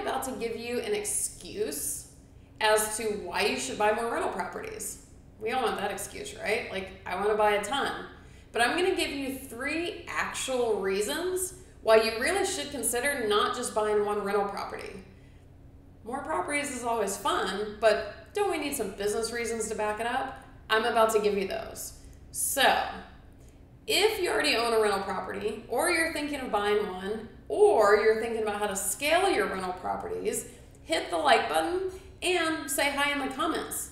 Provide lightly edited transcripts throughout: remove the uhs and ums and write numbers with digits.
I'm about to give you an excuse as to why you should buy more rental properties. We all want that excuse, right? Like, I want to buy a ton. But I'm going to give you three actual reasons why you really should consider not just buying one rental property. More properties is always fun, but don't we need some business reasons to back it up? I'm about to give you those. So, if you already own a rental property, or you're thinking of buying one, or you're thinking about how to scale your rental properties, hit the like button and say hi in the comments.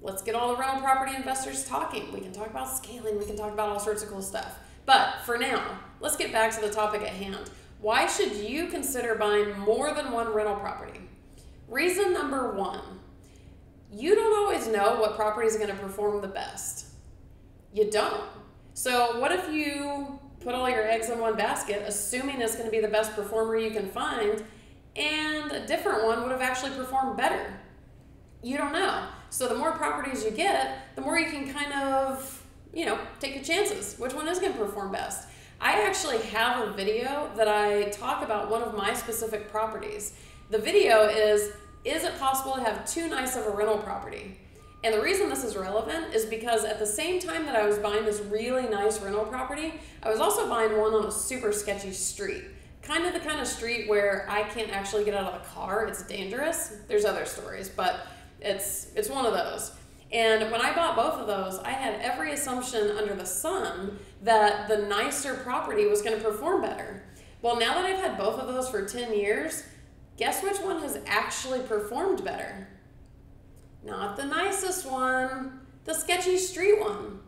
Let's get all the rental property investors talking. We can talk about scaling. We can talk about all sorts of cool stuff. But for now, let's get back to the topic at hand. Why should you consider buying more than one rental property? Reason number one, you don't always know what property is going to perform the best. You don't. So what if you put all your eggs in one basket, assuming it's going to be the best performer you can find, and a different one would have actually performed better? You don't know. So the more properties you get, the more you can kind of, take your chances. Which one is going to perform best? I actually have a video that I talk about one of my specific properties. The video is it possible to have too nice of a rental property? And the reason this is relevant is because at the same time that I was buying this really nice rental property, I was also buying one on a super sketchy street. Kind of the kind of street where I can't actually get out of the car. It's dangerous. There's other stories, but it's one of those. And when I bought both of those, I had every assumption under the sun that the nicer property was going to perform better. Well, now that I've had both of those for 10 years, guess which one has actually performed better? Not the nicest one, the sketchy street one.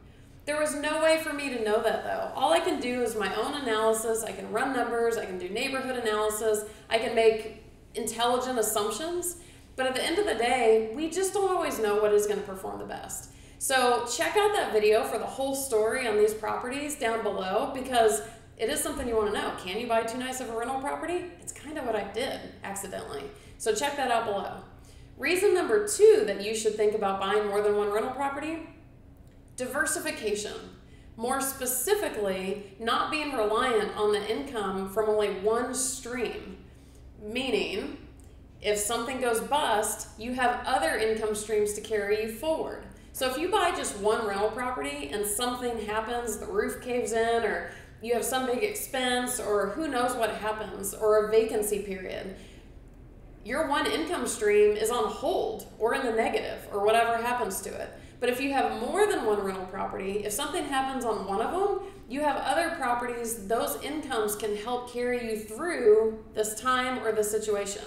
There was no way for me to know that, though. All I can do is my own analysis. I can run numbers. I can do neighborhood analysis. I can make intelligent assumptions. But at the end of the day, we just don't always know what is going to perform the best. So check out that video for the whole story on these properties down below, because it is something you want to know. Can you buy too nice of a rental property? It's kind of what I did accidentally. So check that out below. Reason number two that you should think about buying more than one rental property: diversification. More specifically, not being reliant on the income from only one stream. Meaning, if something goes bust, you have other income streams to carry you forward. So if you buy just one rental property and something happens, the roof caves in, or you have some big expense, or who knows what happens, or a vacancy period, your one income stream is on hold or in the negative or whatever happens to it. But if you have more than one rental property, if something happens on one of them, you have other properties. Those incomes can help carry you through this time or this situation.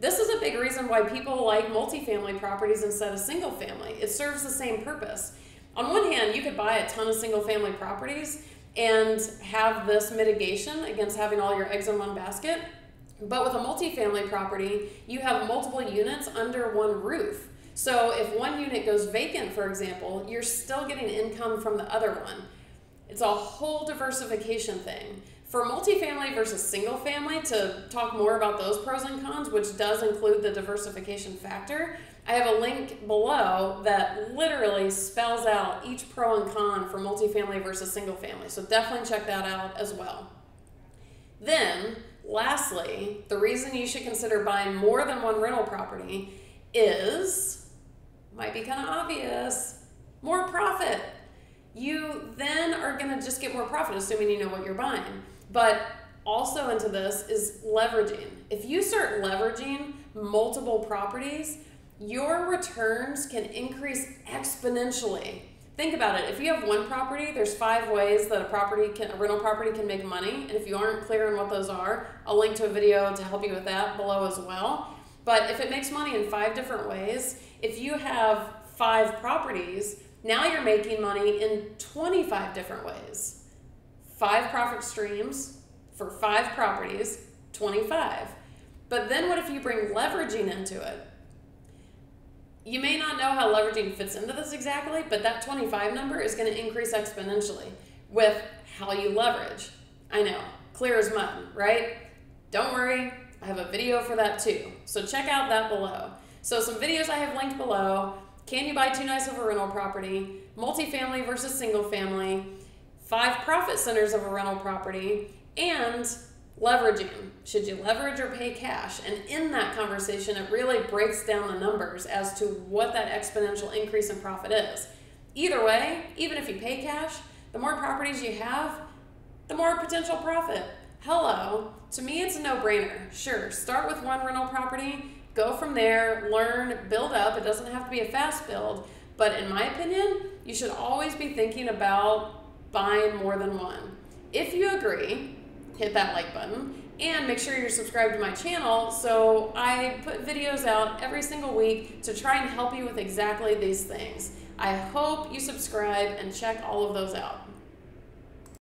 This is a big reason why people like multifamily properties instead of single family. It serves the same purpose. On one hand, you could buy a ton of single family properties and have this mitigation against having all your eggs in one basket. But with a multifamily property, you have multiple units under one roof. So if one unit goes vacant, for example, you're still getting income from the other one. It's a whole diversification thing. For multifamily versus single family, to talk more about those pros and cons, which does include the diversification factor, I have a link below that literally spells out each pro and con for multifamily versus single family. So definitely check that out as well. Then, lastly, the reason you should consider buying more than one rental property is, might be kind of obvious, more profit. You then are going to just get more profit, assuming you know what you're buying. But also into this is leveraging. If you start leveraging multiple properties, your returns can increase exponentially. Think about it. If you have one property, there's 5 ways that a rental property can make money. And if you aren't clear on what those are, I'll link to a video to help you with that below as well. But if it makes money in 5 different ways, if you have 5 properties, now you're making money in 25 different ways. 5 profit streams for 5 properties, 25. But then what if you bring leveraging into it? You may not know how leveraging fits into this exactly, but that 25 number is going to increase exponentially with how you leverage. I know, clear as mud, right? Don't worry. I have a video for that too, so check out that below. So some videos I have linked below: can you buy too nice of a rental property, multifamily versus single family, 5 profit centers of a rental property, and Leveraging. Should you leverage or pay cash? And in that conversation, it really breaks down the numbers as to what that exponential increase in profit is. Either way, even if you pay cash, the more properties you have, the more potential profit. Hello. To me, it's a no-brainer. Sure, start with one rental property, go from there, learn, build up. It doesn't have to be a fast build, but in my opinion, you should always be thinking about buying more than one. If you agree, hit that like button and make sure you're subscribed to my channel so I put videos out every single week to try and help you with exactly these things. I hope you subscribe and check all of those out.